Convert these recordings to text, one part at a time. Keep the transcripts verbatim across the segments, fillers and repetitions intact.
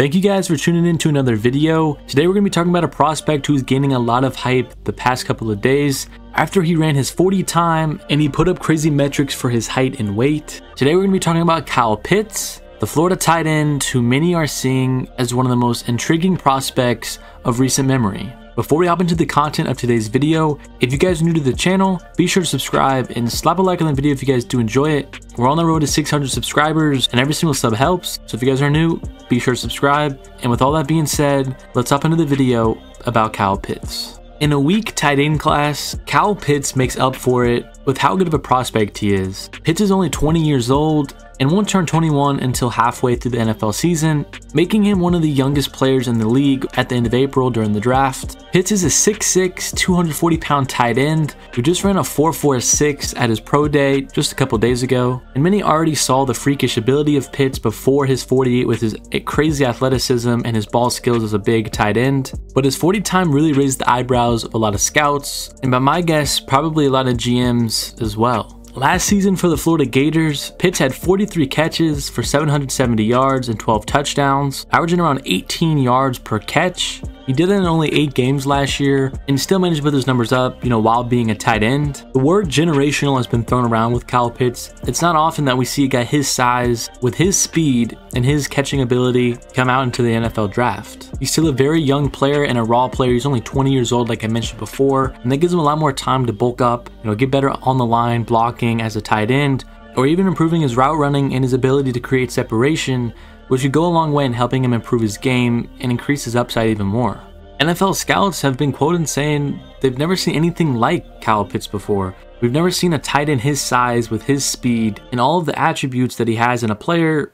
Thank you guys for tuning in to another video. Today we're going to be talking about a prospect who's gaining a lot of hype the past couple of days after he ran his forty time and he put up crazy metrics for his height and weight. Today we're going to be talking about Kyle Pitts, the Florida tight end who many are seeing as one of the most intriguing prospects of recent memory. Before we hop into the content of today's video, if you guys are new to the channel, be sure to subscribe and slap a like on the video if you guys do enjoy it. We're on the road to six hundred subscribers and every single sub helps, so if you guys are new, be sure to subscribe. And with all that being said, let's hop into the video about Kyle Pitts. In a weak tight end class, Kyle Pitts makes up for it with how good of a prospect he is. Pitts is only twenty years old and won't turn twenty-one until halfway through the N F L season, making him one of the youngest players in the league at the end of April during the draft. Pitts is a six six, two hundred forty pound tight end who just ran a four four six at his pro day just a couple days ago. And many already saw the freakish ability of Pitts before his forty with his crazy athleticism and his ball skills as a big tight end. But his forty time really raised the eyebrows of a lot of scouts, and by my guess, probably a lot of G Ms as well. Last season for the Florida Gators, Pitts had forty-three catches for seven hundred seventy yards and twelve touchdowns, averaging around eighteen yards per catch. He did it in only eight games last year and still managed to put those numbers up, you know, while being a tight end. The word generational has been thrown around with Kyle Pitts. It's not often that we see a guy his size with his speed and his catching ability come out into the N F L draft. He's still a very young player and a raw player. He's only twenty years old, like I mentioned before, and that gives him a lot more time to bulk up, you know, get better on the line, blocking as a tight end, or even improving his route running and his ability to create separation, which would go a long way in helping him improve his game and increase his upside even more. N F L scouts have been quoted saying they've never seen anything like Kyle Pitts before. We've never seen a tight end his size with his speed and all of the attributes that he has in a player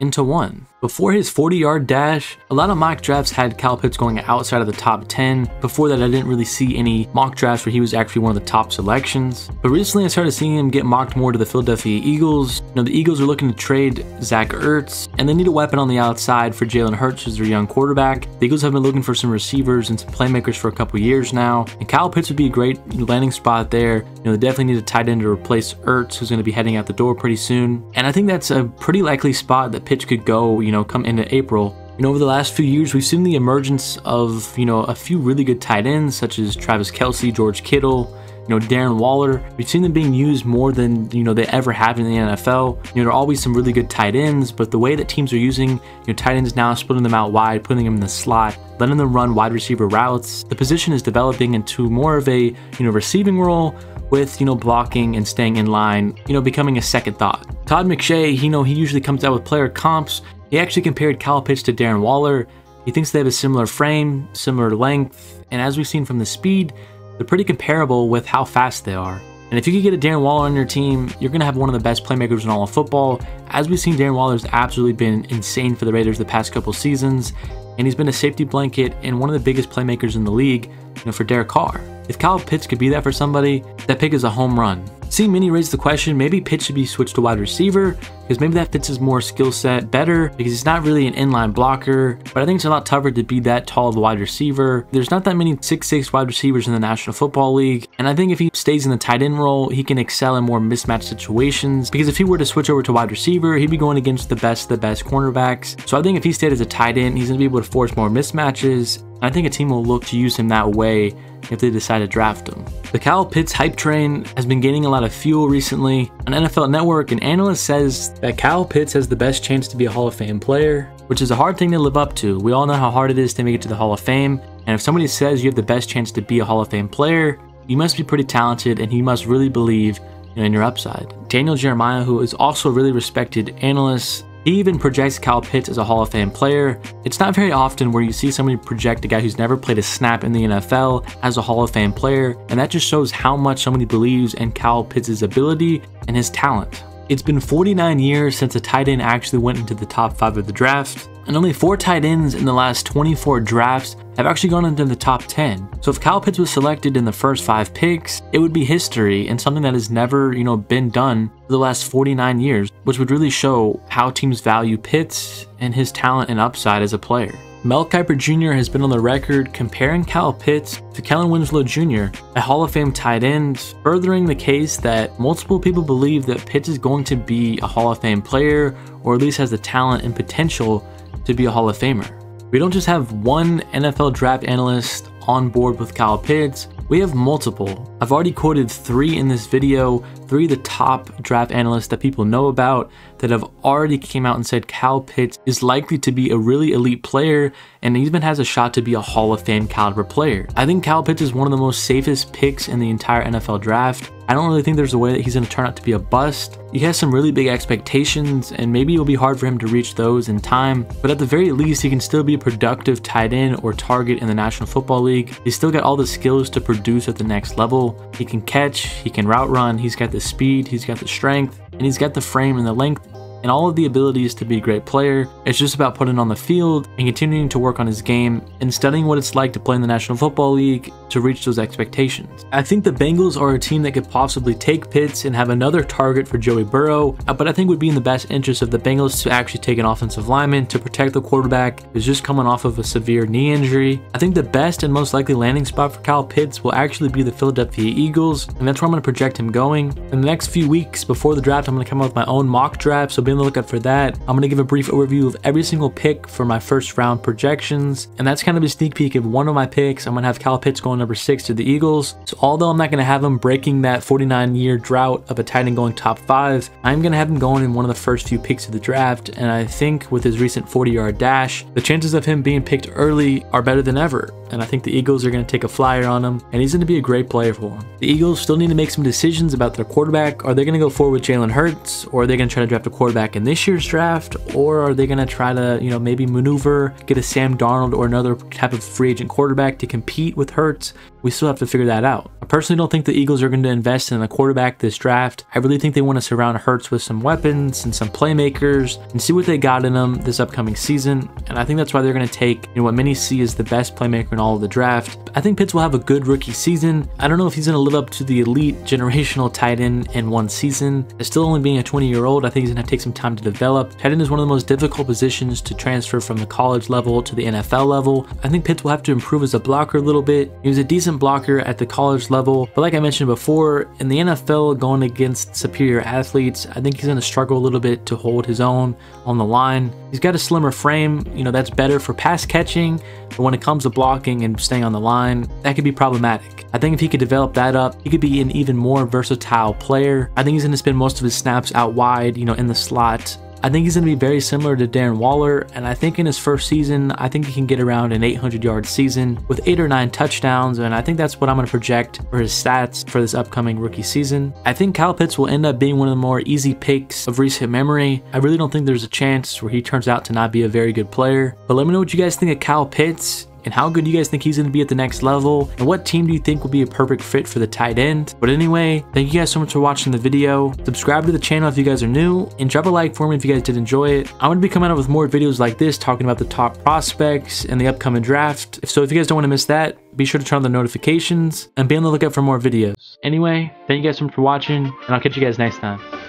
into one. Before his forty yard dash, a lot of mock drafts had Kyle Pitts going outside of the top ten. Before that, I didn't really see any mock drafts where he was actually one of the top selections. But recently I started seeing him get mocked more to the Philadelphia Eagles. You know, the Eagles are looking to trade Zach Ertz, and they need a weapon on the outside for Jalen Hurts, who's their young quarterback. The Eagles have been looking for some receivers and some playmakers for a couple years now, and Kyle Pitts would be a great landing spot there. You know, they definitely need a tight end to replace Ertz, who's going to be heading out the door pretty soon. And I think that's a pretty likely spot that Pitts could go, you know, come into April. And over the last few years, we've seen the emergence of, you know, a few really good tight ends such as Travis Kelce, George Kittle, you know, Darren Waller. We've seen them being used more than, you know, they ever have in the N F L. You know, there are always some really good tight ends, but the way that teams are using, you know, tight ends now, splitting them out wide, putting them in the slot, letting them run wide receiver routes, the position is developing into more of a, you know, receiving role with, you know, blocking and staying in line, you know, becoming a second thought. Todd McShay, you know, he usually comes out with player comps. He actually compared Kyle Pitts to Darren Waller. He thinks they have a similar frame, similar length, and as we've seen from the speed, they're pretty comparable with how fast they are. And if you could get a Darren Waller on your team, you're going to have one of the best playmakers in all of football. As we've seen, Darren Waller's absolutely been insane for the Raiders the past couple seasons, and he's been a safety blanket and one of the biggest playmakers in the league, you know, for Derek Carr. If Kyle Pitts could be that for somebody, that pick is a home run. See, many raised the question, maybe Pitts should be switched to wide receiver because maybe that fits his more skill set better because he's not really an inline blocker, but I think it's a lot tougher to be that tall of a wide receiver. There's not that many six six wide receivers in the National Football League, and I think if he stays in the tight end role, he can excel in more mismatched situations because if he were to switch over to wide receiver, he'd be going against the best of the best cornerbacks. So I think if he stayed as a tight end, he's going to be able to force more mismatches. I think a team will look to use him that way if they decide to draft him. The Kyle Pitts hype train has been gaining a lot of fuel recently. On N F L Network, an analyst says that Kyle Pitts has the best chance to be a Hall of Fame player, which is a hard thing to live up to. We all know how hard it is to make it to the Hall of Fame, and if somebody says you have the best chance to be a Hall of Fame player, you must be pretty talented and you must really believe in your upside. Daniel Jeremiah, who is also a really respected analyst, he even projects Kyle Pitts as a Hall of Fame player. It's not very often where you see somebody project a guy who's never played a snap in the N F L as a Hall of Fame player, and that just shows how much somebody believes in Kyle Pitts' ability and his talent. It's been forty-nine years since a tight end actually went into the top five of the draft, and only four tight ends in the last twenty-four drafts have actually gone into the top ten. So if Kyle Pitts was selected in the first five picks, it would be history and something that has never, you know, been done for the last forty-nine years, which would really show how teams value Pitts and his talent and upside as a player. Mel Kiper Junior has been on the record comparing Kyle Pitts to Kellen Winslow Junior, a Hall of Fame tight end, furthering the case that multiple people believe that Pitts is going to be a Hall of Fame player, or at least has the talent and potential to be a Hall of Famer. We don't just have one N F L draft analyst on board with Kyle Pitts, we have multiple. I've already quoted three in this video, three of the top draft analysts that people know about that have already came out and said Kyle Pitts is likely to be a really elite player and even has a shot to be a Hall of Fame caliber player. I think Kyle Pitts is one of the most safest picks in the entire N F L draft. I don't really think there's a way that he's going to turn out to be a bust. He has some really big expectations and maybe it'll be hard for him to reach those in time, but at the very least he can still be a productive tight end or target in the National Football League. He's still got all the skills to produce at the next level. He can catch, he can route run, he's got the speed, he's got the strength, and he's got the frame and the length and all of the abilities to be a great player. It's just about putting on the field and continuing to work on his game and studying what it's like to play in the National Football League to reach those expectations. I think the Bengals are a team that could possibly take Pitts and have another target for Joey Burrow, but I think it would be in the best interest of the Bengals to actually take an offensive lineman to protect the quarterback who's just coming off of a severe knee injury. I think the best and most likely landing spot for Kyle Pitts will actually be the Philadelphia Eagles, and that's where I'm going to project him going. In the next few weeks before the draft, I'm going to come up with my own mock draft, so be on the lookout for that. I'm going to give a brief overview of every single pick for my first round projections, and that's kind of a sneak peek of one of my picks. I'm going to have Kyle Pitts going number six to the Eagles. So although I'm not going to have him breaking that forty-nine year drought of a tight end going top five, I'm going to have him going in one of the first few picks of the draft, and I think with his recent forty yard dash, the chances of him being picked early are better than ever, and I think the Eagles are going to take a flyer on him, and he's going to be a great player for them. The Eagles still need to make some decisions about their quarterback. Are they going to go forward with Jalen Hurts, or are they going to try to draft a quarterback back in this year's draft, or are they going to try to, you know, maybe maneuver, get a Sam Darnold or another type of free agent quarterback to compete with Hurts? We still have to figure that out. I personally don't think the Eagles are going to invest in a quarterback this draft. I really think they want to surround Hurts with some weapons and some playmakers and see what they got in them this upcoming season, and I think that's why they're going to take, you know, what many see as the best playmaker in all of the draft. I think Pitts will have a good rookie season. I don't know if he's going to live up to the elite generational tight end in one season. As still only being a twenty year old, I think he's going to take some time to develop. Tight end is one of the most difficult positions to transfer from the college level to the N F L level. I think Pitts will have to improve as a blocker a little bit. He was a decent blocker at the college level, but like I mentioned before, in the N F L going against superior athletes, I think he's going to struggle a little bit to hold his own on the line. He's got a slimmer frame, you know, that's better for pass catching, but when it comes to blocking and staying on the line, that could be problematic. I think if he could develop that up, he could be an even more versatile player. I think he's going to spend most of his snaps out wide, you know, in the slot. I think he's going to be very similar to Darren Waller, and I think in his first season, I think he can get around an eight hundred yard season with eight or nine touchdowns, and I think that's what I'm going to project for his stats for this upcoming rookie season. I think Kyle Pitts will end up being one of the more easy picks of recent memory. I really don't think there's a chance where he turns out to not be a very good player, but let me know what you guys think of Kyle Pitts and how good you guys think he's going to be at the next level, and what team do you think will be a perfect fit for the tight end. But anyway, thank you guys so much for watching the video. Subscribe to the channel if you guys are new, and drop a like for me if you guys did enjoy it. I'm going to be coming out with more videos like this talking about the top prospects and the upcoming draft, so if you guys don't want to miss that, be sure to turn on the notifications and be on the lookout for more videos. Anyway, thank you guys so much for watching, and I'll catch you guys next time.